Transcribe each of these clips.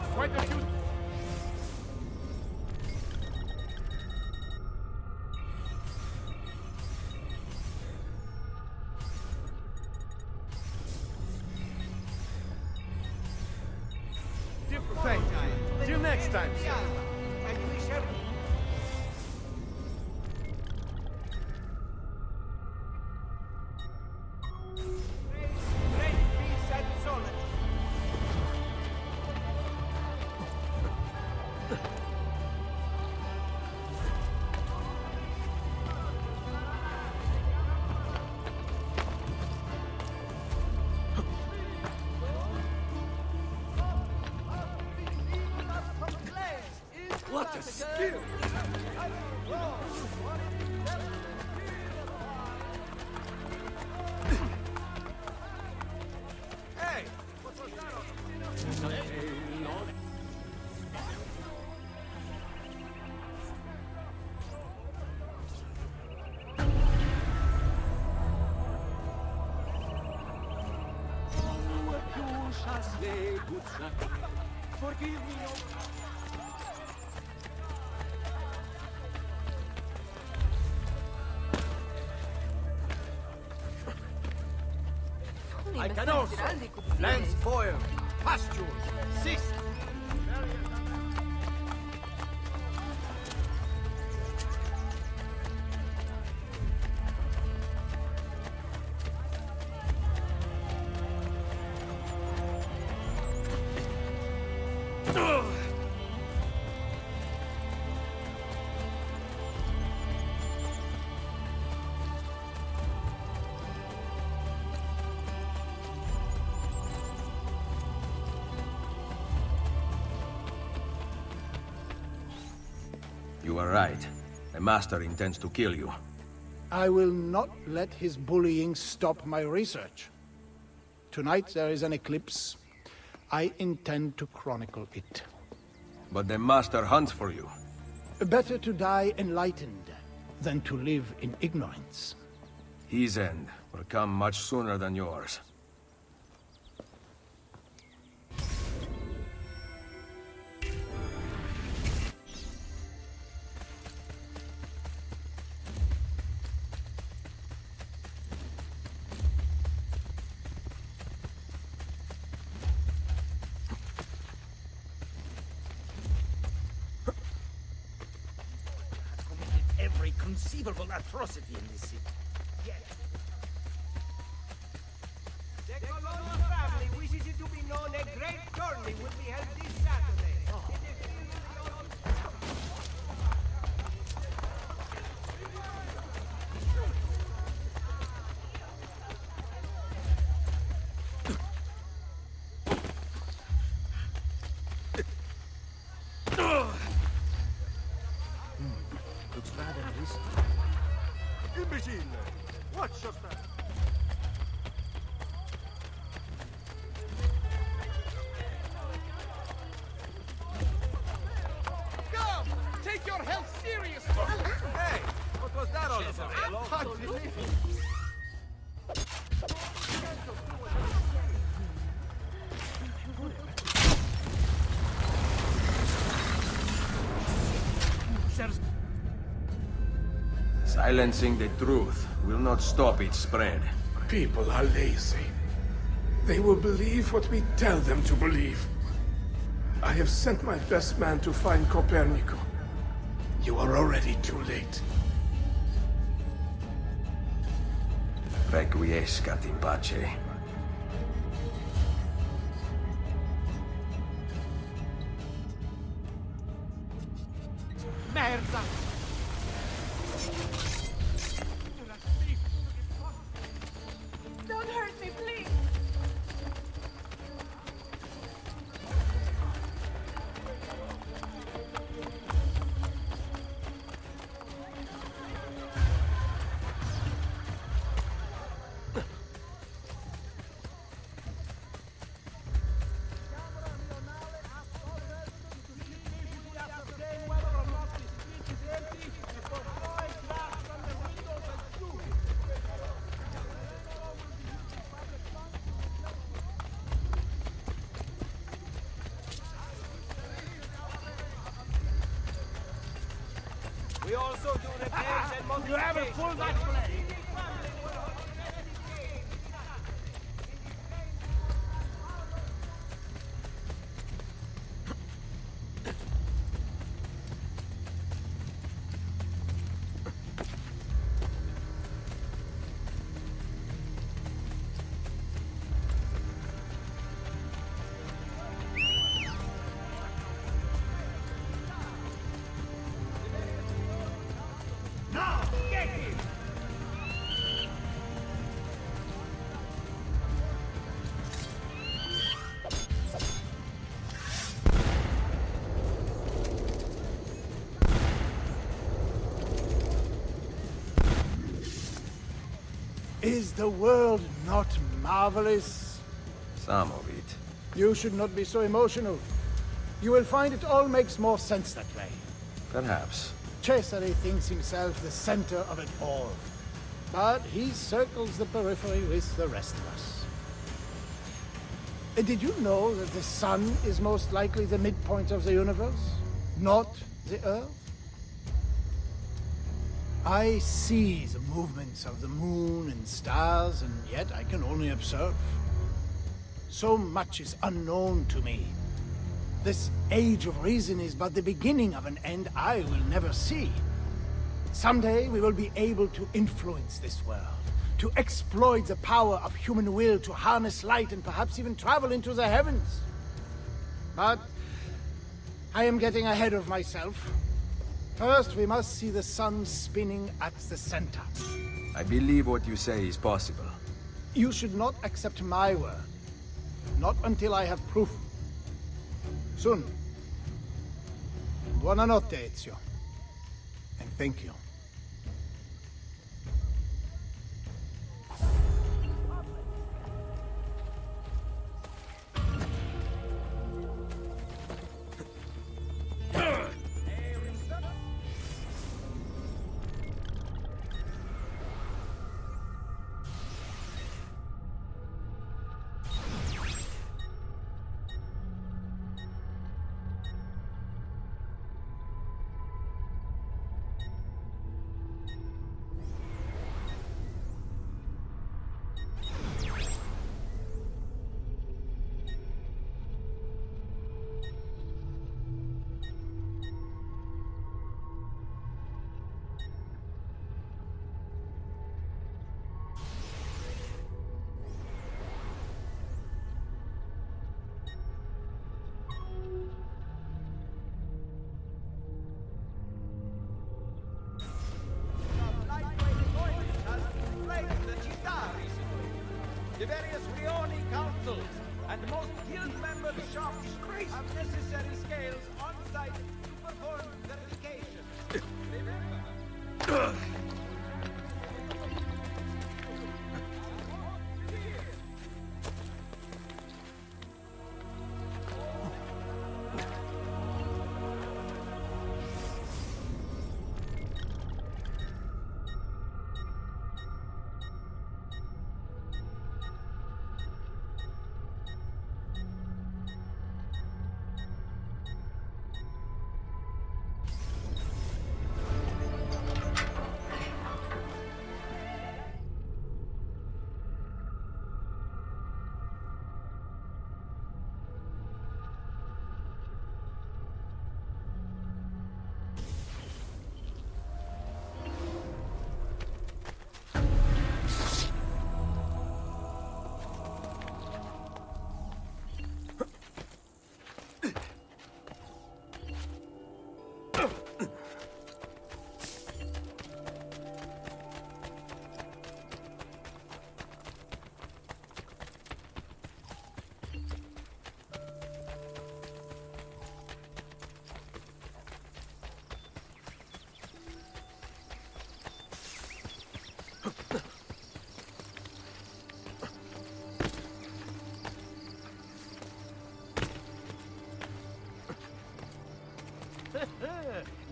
That's quite a few. Different time. Till next time, sir. And we shall. What a skill! Hey! What was that? Forgive me, I can also plant soil, pastures, seeds. You are right. The master intends to kill you. I will not let his bullying stop my research. Tonight there is an eclipse. I intend to chronicle it. But the master hunts for you. Better to die enlightened than to live in ignorance. His end will come much sooner than yours. Every conceivable atrocity in this city. Yes. The Colonna family wishes it to be known a great tournament will be held this Saturday. Oh. Imbecile! Watch your step! Come! Take your health seriously! Hey! What was that all about? Silencing the truth will not stop its spread. People are lazy. They will believe what we tell them to believe. I have sent my best man to find Copernico. You are already too late. Requiescat in pace. Merda! Don't hurt me, please! also do repairs and modifications. You have a full match plan. Is the world not marvelous? Some of it. You should not be so emotional. You will find it all makes more sense that way. Perhaps. Cesare thinks himself the center of it all. But he circles the periphery with the rest of us. And did you know that the sun is most likely the midpoint of the universe, not the Earth? I see the movements of the moon and stars, and yet I can only observe. So much is unknown to me. This age of reason is but the beginning of an end I will never see. Someday we will be able to influence this world, to exploit the power of human will, to harness light and perhaps even travel into the heavens. But I am getting ahead of myself. First, we must see the sun spinning at the center. I believe what you say is possible. You should not accept my word. Not until I have proof. Soon. Buonanotte, Ezio. And thank you. The various rioni councils and most guild member shops have necessary scales on site to perform verifications. Remember.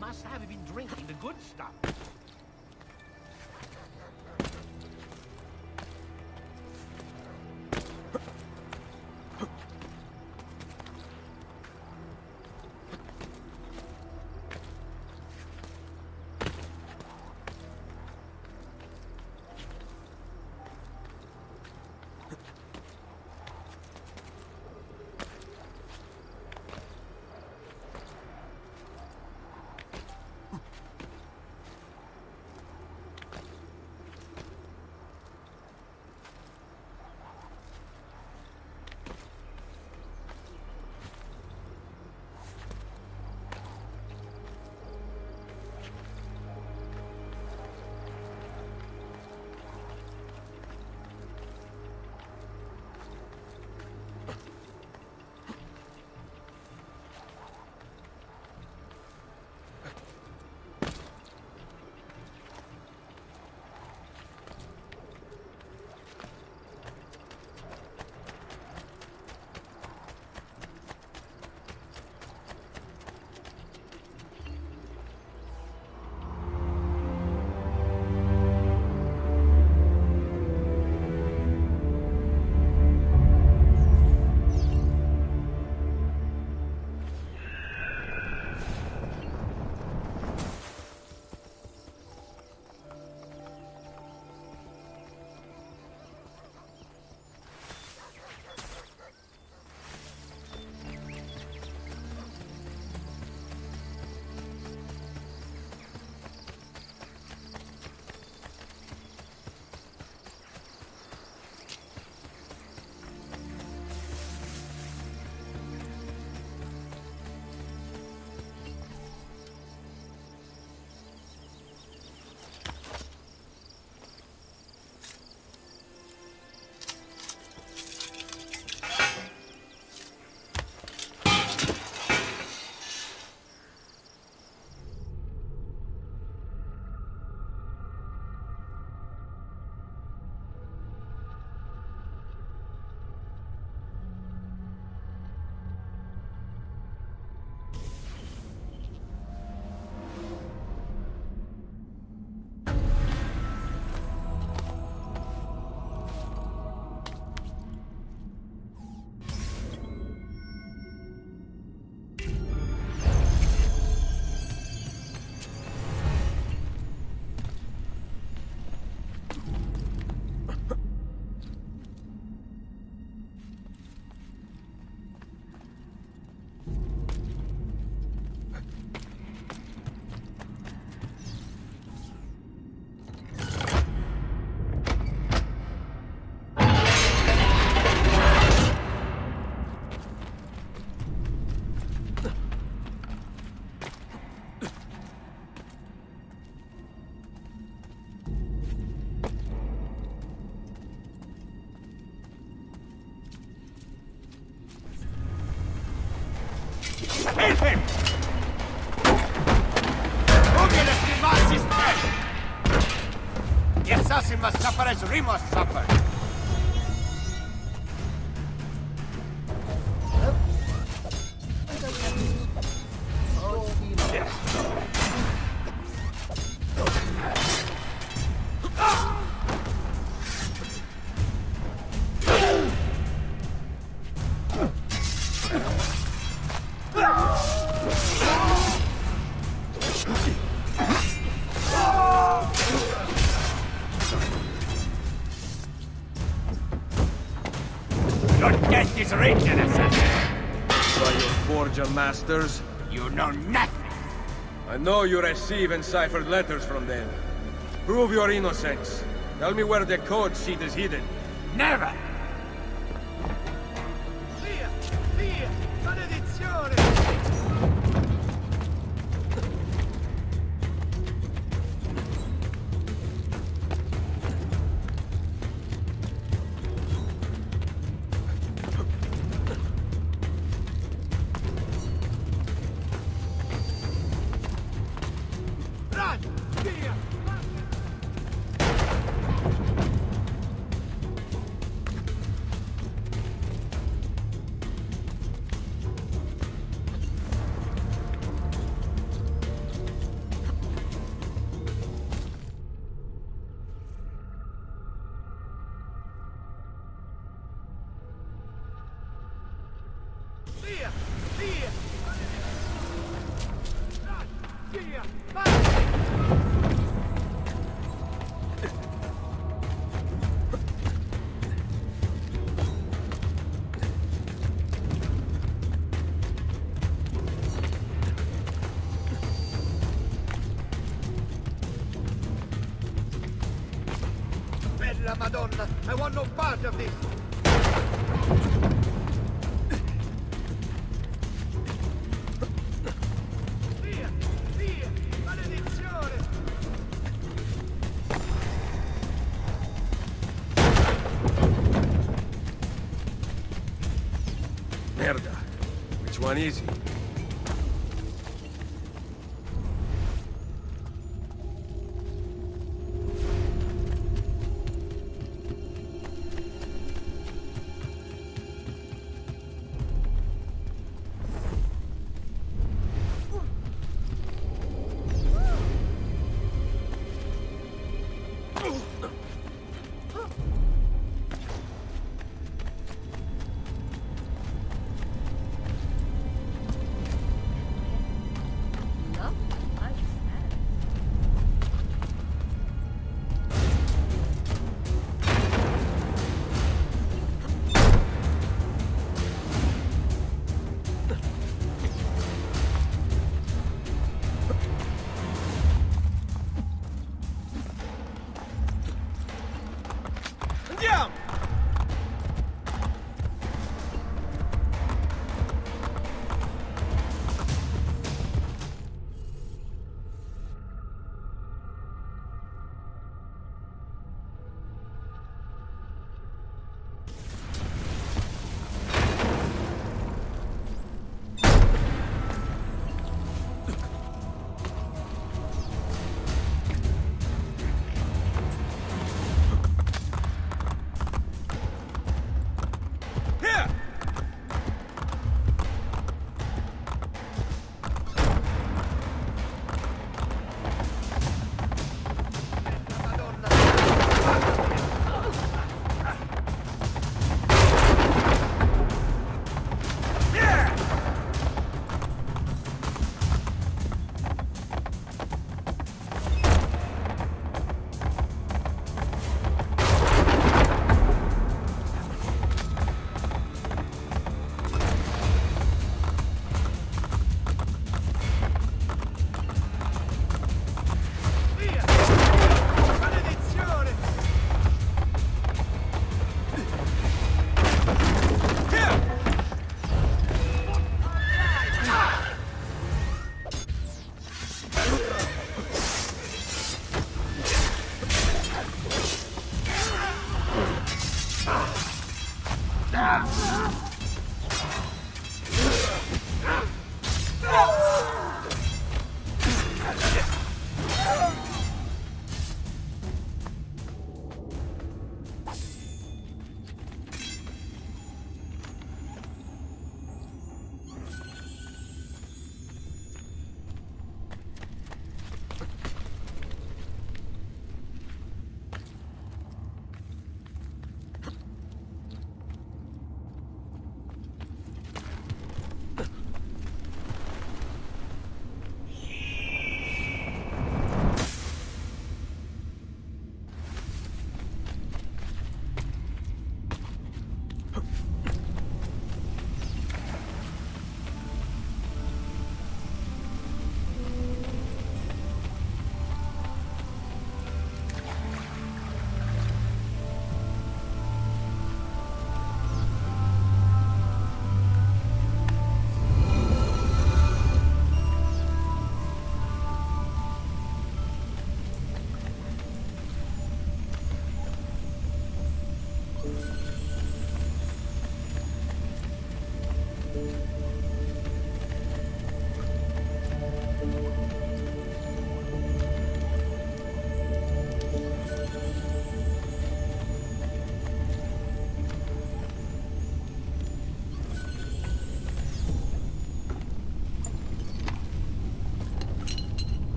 Must have been drinking the good stuff. she must suffer as we must suffer. Borgia masters. You know nothing! I know you receive enciphered letters from them. Prove your innocence. Tell me where the code sheet is hidden. Never! Via! Via! Maledizione! La Madonna, I want no part of this! Via! Via! Maledizione! Merda! Which one is he?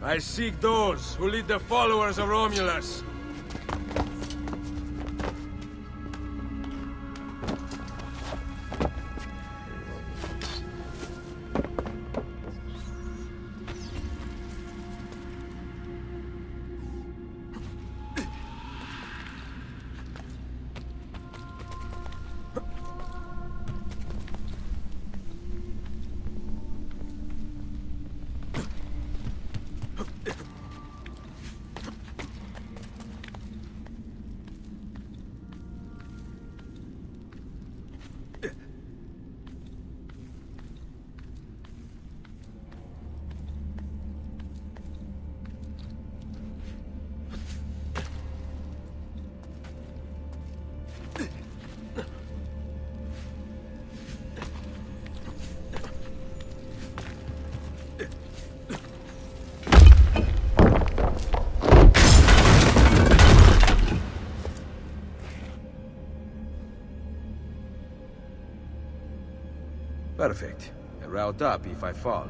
I seek those who lead the followers of Romulus. Perfect. A route up if I fall.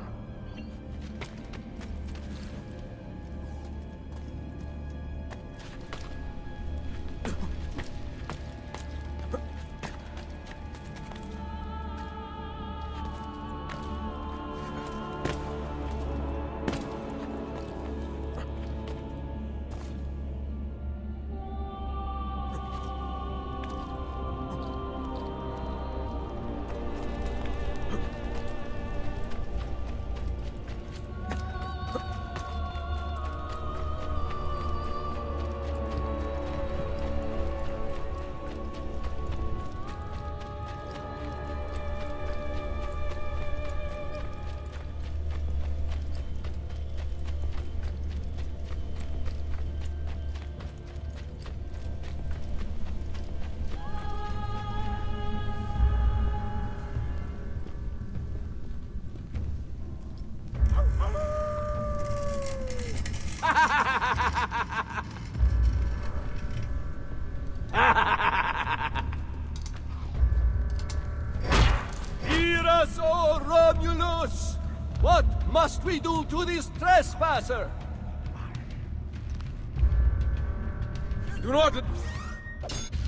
What must we do to this trespasser? Do not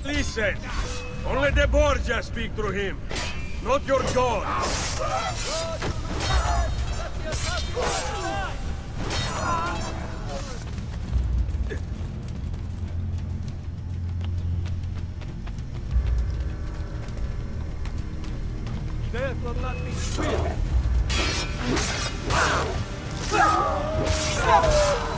listen. Only the Borgia speak through him, not your god. Death will not be spilled. Wow!